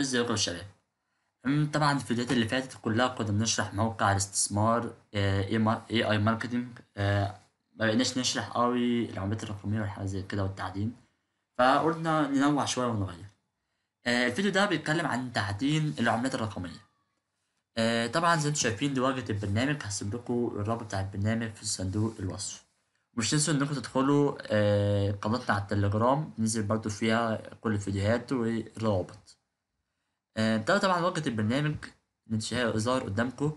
ازيكم يا شباب؟ طبعا في الفيديوهات اللي فاتت كلها كنا بنشرح موقع الاستثمار AI ماركتنج، ما بقيناش نشرح قوي العملات الرقميه والحاجات زي كده والتعدين، فقلنا ننوع شويه ونغير. الفيديو ده بيتكلم عن تعدين العملات الرقميه. طبعا زي انتم شايفين دي واجهه البرنامج، هسيب لكم الرابط بتاع البرنامج في صندوق الوصف. مش تنسوا انكم تدخلوا قناتنا على التليجرام، ننزل برضو فيها كل الفيديوهات والروابط. طبعا واجهه البرنامج ظهر قدامكم.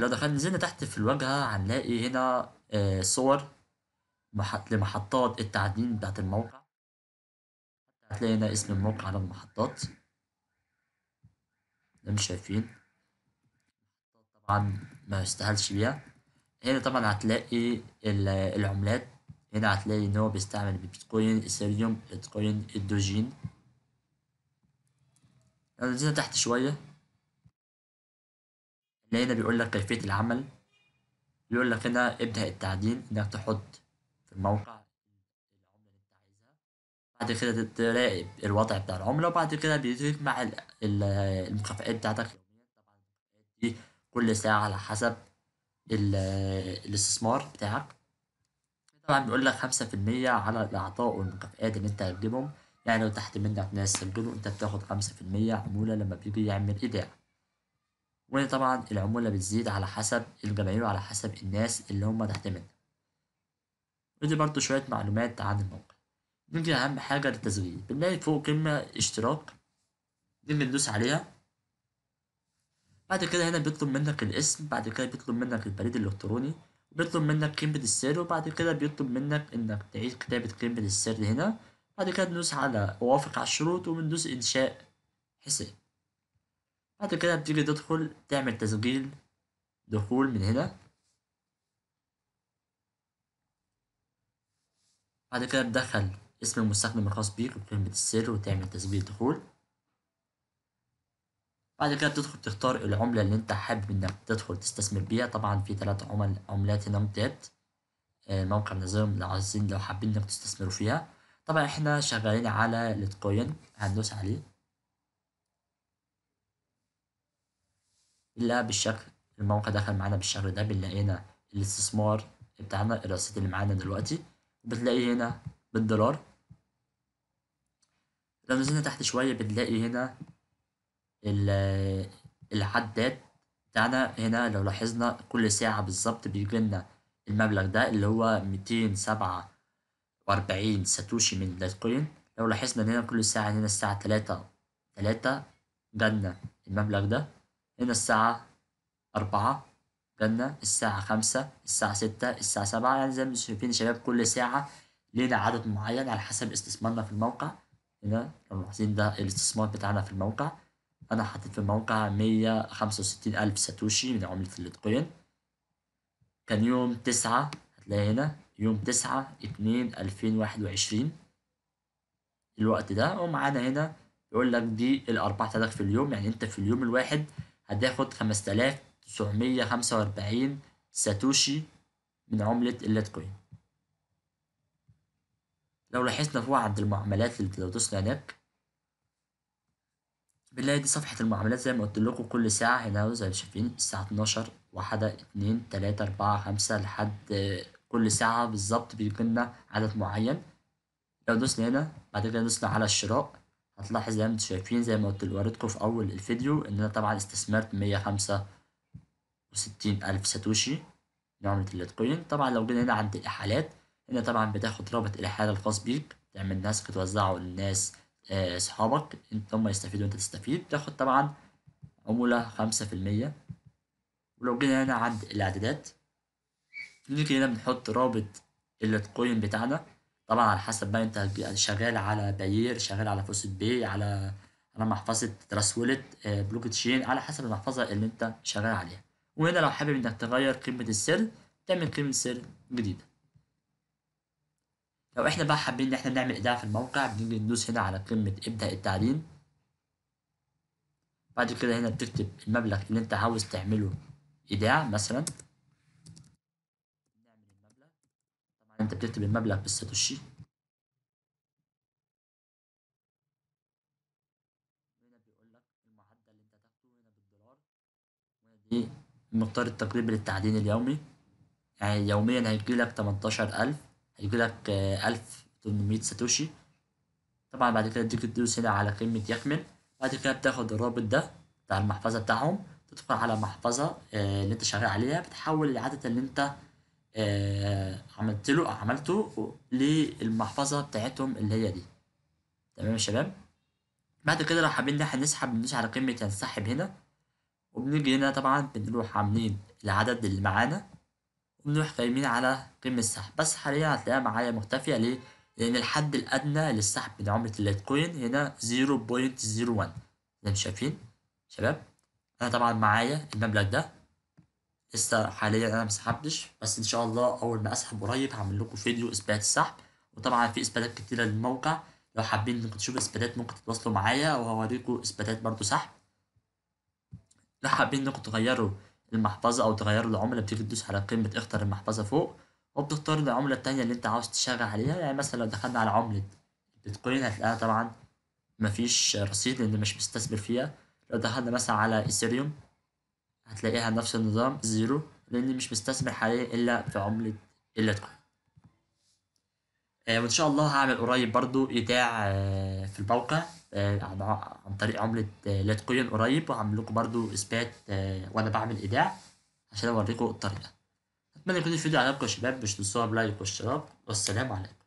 لو نزلنا تحت في الواجهه هنلاقي هنا صور لمحطات التعدين بتاعت الموقع، هتلاقي هنا اسم الموقع على المحطات ده مش شايفين، طبعا ما يستاهلش بيها. هنا طبعا هتلاقي العملات، هنا هتلاقي ان هو بيستعمل بيتكوين، ايثيريوم، اتكوين، الدوجين. لو نزلنا تحت شويه هنا بيقول لك كيفيه العمل، بيقول لك هنا ابدأ التعدين، انك تحط في الموقع العملة اللي انت عايزها، بعد كده تراقب الوضع بتاع العملة، وبعد كده بتجمع المكافآت بتاعتك يوميا. طبعا المكافآت دي كل ساعة على حسب الاستثمار بتاعك. طبعا بيقول لك 5% على الأعطاء والمكافآت اللي انت هتجيبهم، يعني لو تحت منك ناس سجلوا انت بتاخد 5% عمولة لما بيجي يعمل إيداع. وطبعا العمولة بتزيد على حسب الجماهير وعلى حسب الناس اللي هم تحت منك. ودي برضو شوية معلومات عن الموقع. نيجي أهم حاجة للتسجيل، بنلاقي فوق كلمة اشتراك، دي بندوس عليها. بعد كده هنا بيطلب منك الاسم، بعد كده بيطلب منك البريد الإلكتروني، بيطلب منك قيمة السر، وبعد كده بيطلب منك إنك تعيد كتابة قيمة السر هنا. بعد كده بندوس على أوافق على الشروط وبندوس إنشاء حساب. بعد كده بتيجي تدخل تعمل تسجيل دخول من هنا. بعد كده تدخل اسم المستخدم الخاص بيك وقيمة السر وتعمل تسجيل دخول. بعد كده بتدخل تختار العملة اللي انت حابب انك تدخل تستثمر بيها. طبعا في 3 عملات هنا ممتاز الموقع منزلهم، لو عايزين لو حابين انك تستثمروا فيها. طبعا احنا شغالين على الاتكوين، هندوس عليه بنلاقيها بالشكل، الموقع دخل معانا بالشكل ده. بنلاقي هنا الاستثمار بتاعنا، الرصيد اللي معانا دلوقتي، وبتلاقي هنا بالدولار. لو نزلنا تحت شوية بنلاقي هنا العداد بتاعنا. هنا لو لاحظنا كل ساعة بالظبط بيجيلنا المبلغ ده اللي هو 247 ساتوشي من لايتكوين. لو لاحظنا هنا كل ساعة، هنا الساعة 3 جالنا المبلغ ده، هنا الساعة 4 جالنا، الساعة 5، الساعة 6، الساعة 7. يعني زي ما انتم شايفين يا شباب كل ساعة لينا عدد معين على حسب استثمارنا في الموقع. هنا لو ملاحظين ده الاستثمار بتاعنا في الموقع، أنا حطيت في الموقع 165,000 ساتوشي من عملة الاتكوين، كان يوم 9، هتلاقي هنا يوم 9/2/2021 الوقت ده. ومعانا هنا بيقول لك دي الأرباح بتاعتك في اليوم، يعني أنت في اليوم الواحد هتاخد 5945 ساتوشي من عملة اللاتكوين. لو لاحظنا فوق عند المعاملات اللي لو دوسنا هناك بنلاقي دي صفحة المعاملات زي ما قلت لكم كل ساعة. هنا زي ما شايفين الساعة 12، 1، 2، 3، 4، 5 لحد كل ساعة بالظبط بيجيلنا عدد معين. لو دوسنا هنا بعد كده دوسنا على الشراء، هتلاحظ زي ما انتم شايفين زي ما قلت لوالدكم في أول الفيديو إن أنا طبعا استثمرت 165,000 ساتوشي من عملة الاتكوين. طبعا لو جينا هنا عند الإحالات، هنا طبعا بتاخد رابط الإحالة الخاص بيك، تعمل نسخ توزعه للناس أصحابك، هم يستفيدوا وأنت تستفيد، بتاخد طبعا عمولة 5%. ولو جينا هنا عند الإعدادات نيجي هنا بنحط رابط الاتكوين بتاعنا. طبعا على حسب بقى انت شغال على باير، شغال على فوسيت باي، على محفظة تراس والت، بلوك تشين، على حسب المحفظة اللي انت شغال عليها. وهنا لو حابب انك تغير قيمة السر تعمل قيمة سر جديدة. لو احنا بقى حابين ان احنا نعمل ايداع في الموقع بنيجي ندوس هنا على قيمة ابدأ التعدين. بعد كده هنا بتكتب المبلغ اللي انت عاوز تعمله ايداع، مثلا انت بتكتب المبلغ بالساتوشي. المعدل اللي انت هتاخده هنا بالدولار، دي مقدار التقريب للتعدين اليومي. يعني يوميا هيجيلك 18,000، هيجيلك 1800 ساتوشي. طبعا بعد كده تيجي تدوس هنا على كلمة يكمل، بعد كده بتاخد الرابط ده بتاع المحفظة بتاعهم، تدخل على المحفظة اللي انت شغال عليها، بتحول العدد اللي انت عملته للمحفظة بتاعتهم اللي هي دي. تمام يا شباب. بعد كده لو حابين نحن نسحب بندوس على كلمة ينسحب هنا، وبنيجي هنا طبعا بنروح عاملين العدد اللي معانا وبنروح قايمين على قيمة السحب. بس حاليا هتلاقيها معايا مختفية. ليه؟ لأن الحد الأدنى للسحب من عملة الليتكوين هنا 0.01. انتم شايفين شباب؟ أنا طبعا معايا المبلغ ده لسه حاليا أنا مسحبتش، بس إن شاء الله أول ما أسحب قريب هعمل لكم فيديو إثبات السحب، وطبعا في إثباتات كتيرة للموقع، لو حابين إنكم تشوفوا إثباتات ممكن تتواصلوا معايا وهوريكم إثباتات برضو سحب. لو حابين إنكم تغيروا المحفظة أو تغيروا العملة، بتيجي تدوس على قيمة اختر المحفظة فوق، وبتختار العملة التانية اللي أنت عاوز تشتغل عليها. يعني مثلا لو دخلنا على عملة البيتكوين هتلاقيها طبعا مفيش رصيد لأن مش مستثمر فيها. لو دخلنا مثلا على إيثيريوم هتلاقيها نفس النظام زيرو، لأن مش مستثمر حاليا إلا في عملة الليتكوين. وإن شاء الله هعمل قريب برضو إيداع في الموقع عن طريق عملة ليتكوين قريب، وهعمل لكم برضو إثبات وأنا بعمل إيداع عشان أوريكم الطريقة. أتمنى يكون الفيديو عجبكم يا شباب، مش تنسوها بلايك واشتراك، والسلام عليكم.